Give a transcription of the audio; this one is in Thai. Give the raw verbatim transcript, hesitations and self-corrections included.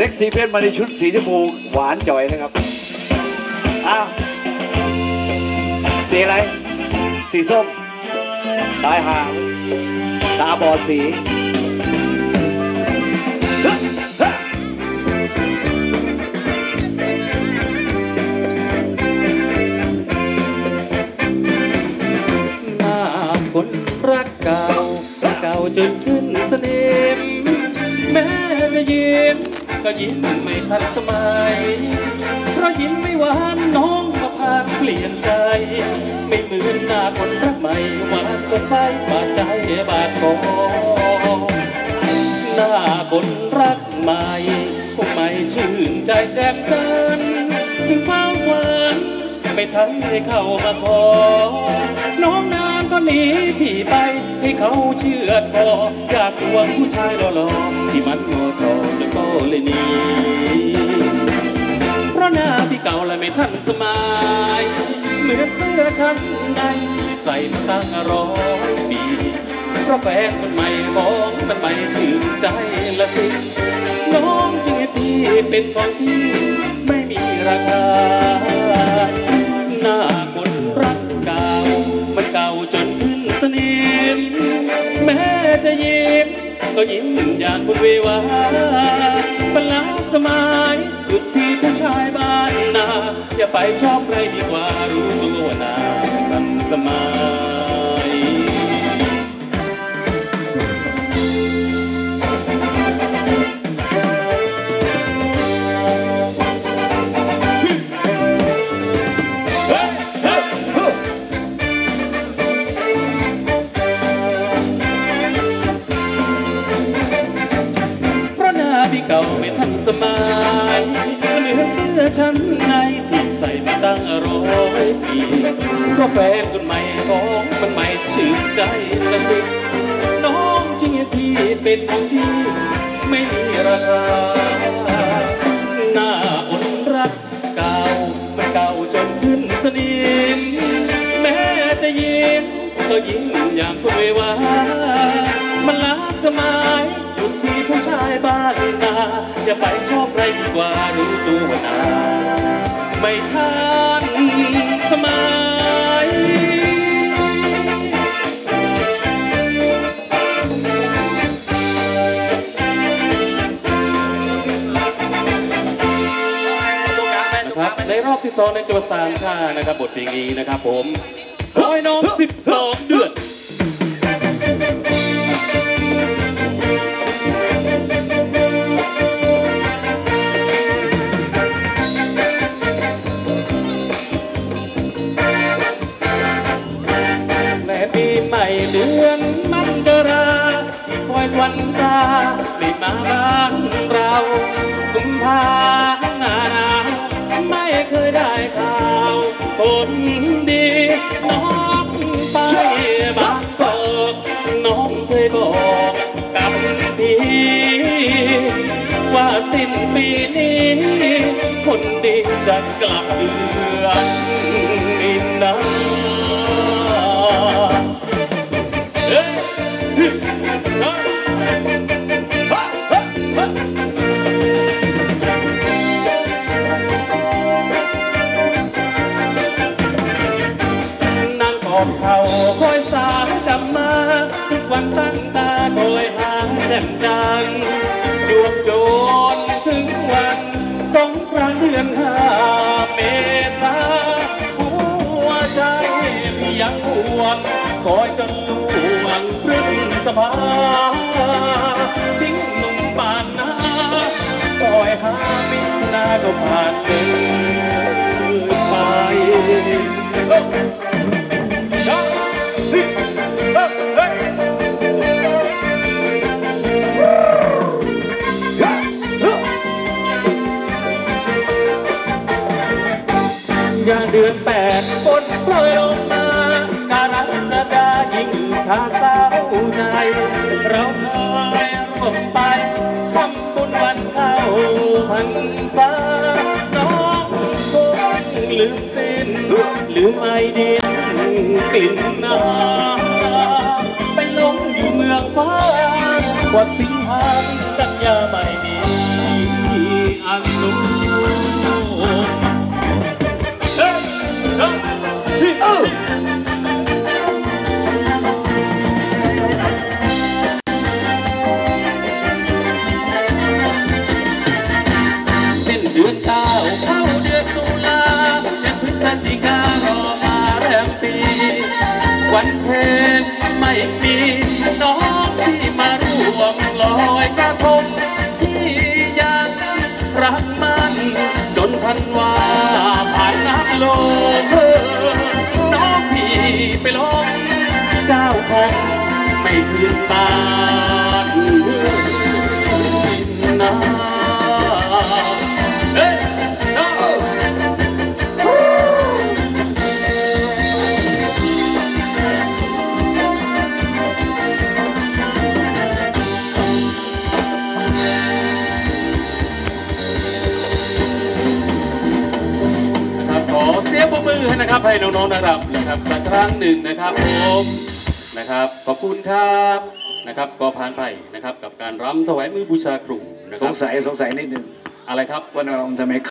เล็กสีเพชรมาในชุดสีชมพูหวานจ่อยนะครับอ้าวสีอะไรสีส้มตายห่าตาบอดสีหน้าคนรักเก่าเก่าจนขึ้นสนิมแม้จะยิ้มก็ยิ้มไม่ทันสมัยเพราะยิ้มไม่หวานน้องมาพาเปลี่ยนใจไม่เหมือนหน้าคนรักใหม่หวานก็ใสบาดใจบาดคอหน้าคนรักใหม่คงไม่ชื่นใจแจ่มจันทร์ถึงความหวานไม่ทันให้เข้ามาขอน้องน้ำก็หนีพี่ไปให้เขาเชื่อคออยากลวงผู้ชายหล่อๆที่มันงอซอจะก็เลยหนีเพราะหน้าพี่เก่าและไม่ทันสมัยเหมือนเสื้อชั้นในใส่มาตั้งร้อยปีเพราะแฟนมันใหม่มองมันใหม่ชื่นใจละสิน้องจึงให้พี่เป็นของที่ไม่มีราคาหน้าคนรักเก่ามันเก่าจนขึ้นสนิมแม้จะยิ้มก็ยิ้มอย่างคนเววามันล้าสมัยหยุดที่ผู้ชายบ้านนาอย่าไปชอบใครดีกว่ารู้ตัวนาทันสมัยเพราะหน้าพี่เก่าไม่ทันสมัยเหลือเสื้อชั้นในที่ใส่มาตั้งร้อยปีก็แฟนคนใหม่ของมันใหม่ชื่นใจละสิน้องจึงให้พี่เป็นของที่ไม่มีราคาหน้าคนรักเก่ามันเก่าจนขึ้นสนิมแม้จะยิ้มก็ยิ้มอย่างคนเววามันล้าสมัยหยุดที่ผู้ชายบ้านนาอย่าไปชอบใครดีกว่ารู้ตัวนาไม่ทันสมัยในรอบที่สองในจังหวัดสามชานะครับบทเพลงนี้นะครับผมร้อยน้องสิบสองเดือนและปีใหม่เดือนมันกราที่คอยวันตาได้มาบ้านเรากุมภาพันธ์หนาวไม่เคยได้ข่าวคนดีน้องไปบางกอกน้องเคยบอกกับพี่ว่าสิ้นปีนี้คนดีจะกลับเดือนมิถุนาเขาคอยสาวจำมาทุกวันตั้งตาคอยหาแจ่มจันทร์จวบจนถึงวันสงกรานต์เดือนห้าเมษาหัวใจพี่ยังห่วงคอยจนล่วงพฤษภาทิ้งหนุ่มปานนาคอยหามิถุนาก็ผ่านไปอย่างเดือนแปดฝนโปรยลงมาการันดายิ่งทาเศร้าใจเราคอยร่วมไปทำบุญวันเข้าพรรษาน้องคงลืมสิ้นหรือไม่ดินกลิ่นน้ำไปลงอยู่เมืองฟ้ากว่าสิงหากันยาไม่ดี วันเพ็ญไม่มีน้องที่มาร่วมลอยกระทงที่ยังรักมันจนธันวาผ่านน้ำลงน้องพี่ไปลงเจ้าคงไม่คืนบ้านน้ามือนะครับให้น้องๆนะครับนะครับสักครั้งหนึ่งนะครับผมนะครับขอบคุณครับนะครับก็ผ่านไปนะครับกับการรำถวายมือบูชาครูสงสัยสงสัยนิดนึงอะไรครับว่าน้องทำไม